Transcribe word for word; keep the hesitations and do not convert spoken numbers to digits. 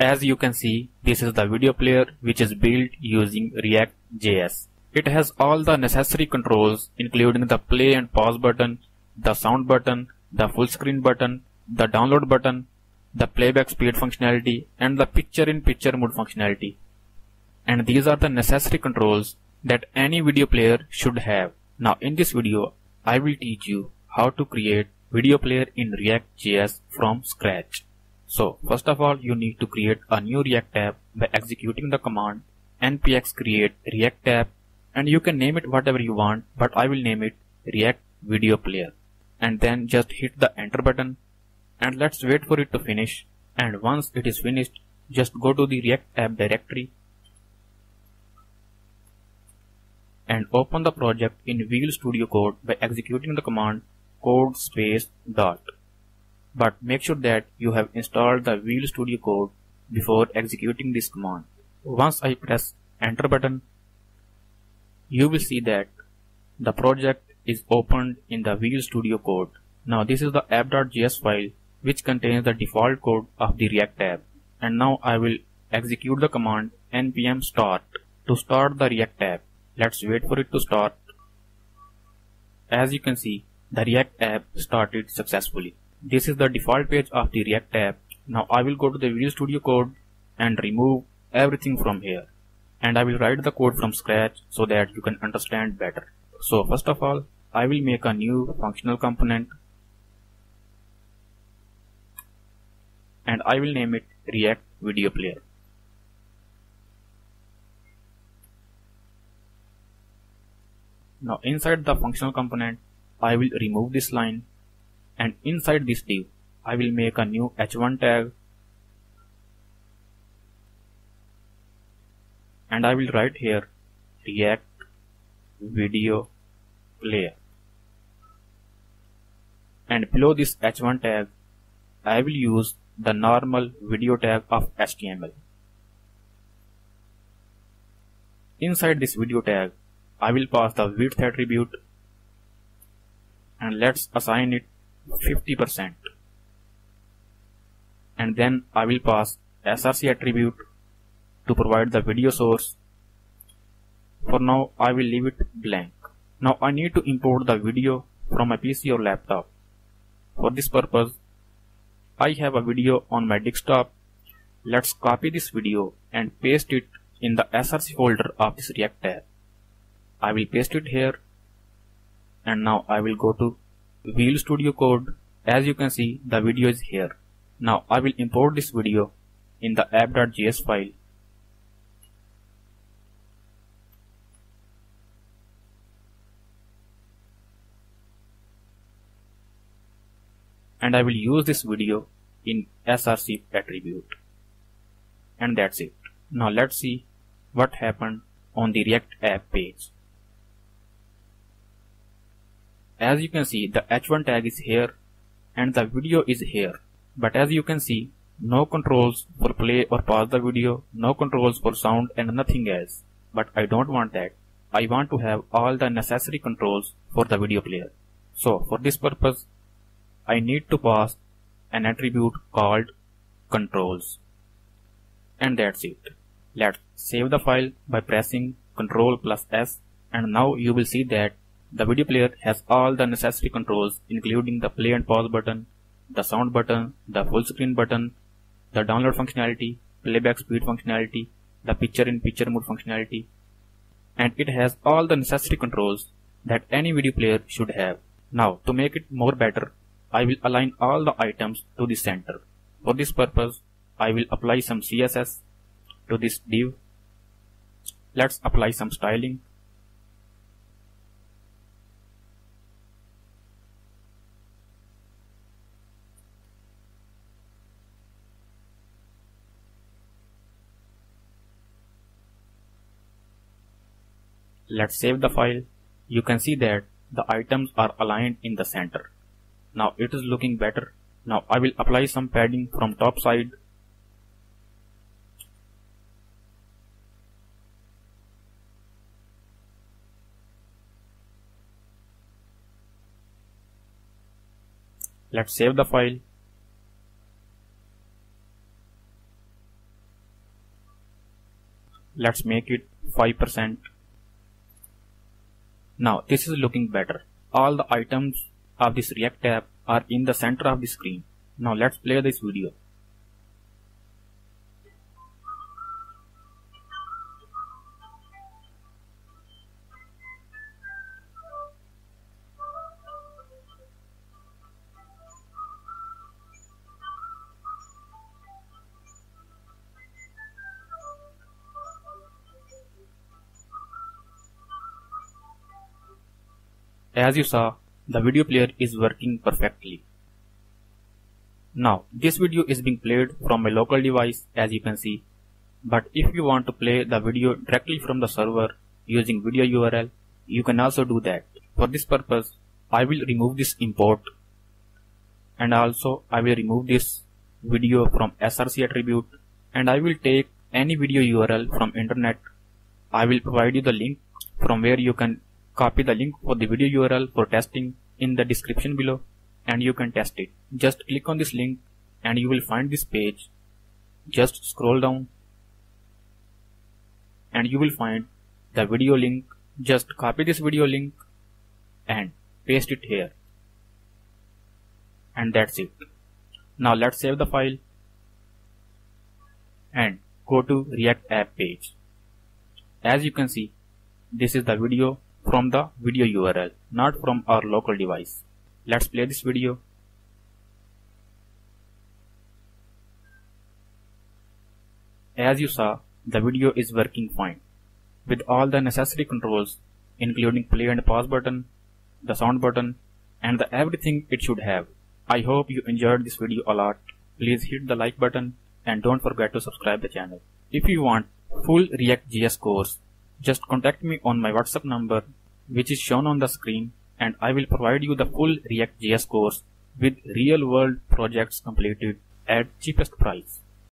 As you can see, this is the video player which is built using React.js. It has all the necessary controls, including the play and pause button, the sound button, the full screen button, the download button, the playback speed functionality, and the picture-in-picture mode functionality. And these are the necessary controls that any video player should have. Now in this video, I will teach you how to create video player in React.js from scratch. So first of all, you need to create a new React tab by executing the command npx create React tab, and you can name it whatever you want, but I will name it React Video Player. And then just hit the enter button and let's wait for it to finish. And once it is finished, just go to the React app directory and open the project in Visual Studio Code by executing the command code space dot. But make sure that you have installed the Visual Studio Code before executing this command. Once I press enter button, you will see that the project is opened in the Visual Studio Code. Now this is the app.js file which contains the default code of the React tab. And now I will execute the command npm start to start the React tab. Let's wait for it to start. As you can see, the React app started successfully. This is the default page of the React tab. Now I will go to the Visual Studio Code and remove everything from here. And I will write the code from scratch so that you can understand better. So first of all, I will make a new functional component. And I will name it React Video Player. Now inside the functional component, I will remove this line, and inside this div, I will make a new h one tag, and I will write here React Video Player. And below this h one tag, I will use the normal video tag of H T M L. Inside this video tag, I will pass the width attribute and let's assign it fifty percent. And then I will pass S R C attribute to provide the video source. For now, I will leave it blank. Now I need to import the video from my P C or laptop. For this purpose, I have a video on my desktop. Let's copy this video and paste it in the S R C folder of this React tab. I will paste it here, and now I will go to Visual Studio Code. As you can see, the video is here. Now I will import this video in the app.js file. And I will use this video in S R C attribute. And that's it. Now let's see what happened on the React app page. As you can see, the h one tag is here and the video is here. But as you can see, no controls for play or pause the video, no controls for sound, and nothing else. But I don't want that. I want to have all the necessary controls for the video player. So for this purpose, I need to pass an attribute called controls. And that's it. Let's save the file by pressing control plus S, and now you will see that the video player has all the necessary controls, including the play and pause button, the sound button, the full screen button, the download functionality, playback speed functionality, the picture in picture mode functionality, and it has all the necessary controls that any video player should have. Now to make it more better, I will align all the items to the center. For this purpose, I will apply some C S S to this div. Let's apply some styling. Let's save the file. You can see that the items are aligned in the center. Now it is looking better. Now I will apply some padding from top side. Let's save the file. let's make it five percent. Now this is looking better. All the items of this React tab are in the center of the screen. Now let's play this video. As you saw, the video player is working perfectly. Now, this video is being played from a local device, as you can see. But if you want to play the video directly from the server using video U R L, you can also do that. For this purpose, I will remove this import. And also, I will remove this video from S R C attribute. And I will take any video U R L from internet. I will provide you the link from where you can copy the link for the video U R L for testing in the description below, and you can test it. Just click on this link and you will find this page. Just scroll down and you will find the video link. Just copy this video link and paste it here. And that's it. Now let's save the file and go to React app page. As you can see, this is the video from the video U R L, not from our local device. Let's play this video. As you saw, the video is working fine with all the necessary controls, including play and pause button, the sound button, and the everything it should have. I hope you enjoyed this video a lot. Please hit the like button and don't forget to subscribe the channel. If you want full React J S course, just contact me on my WhatsApp number, which is shown on the screen, and I will provide you the full React J S course with real-world projects completed at cheapest price.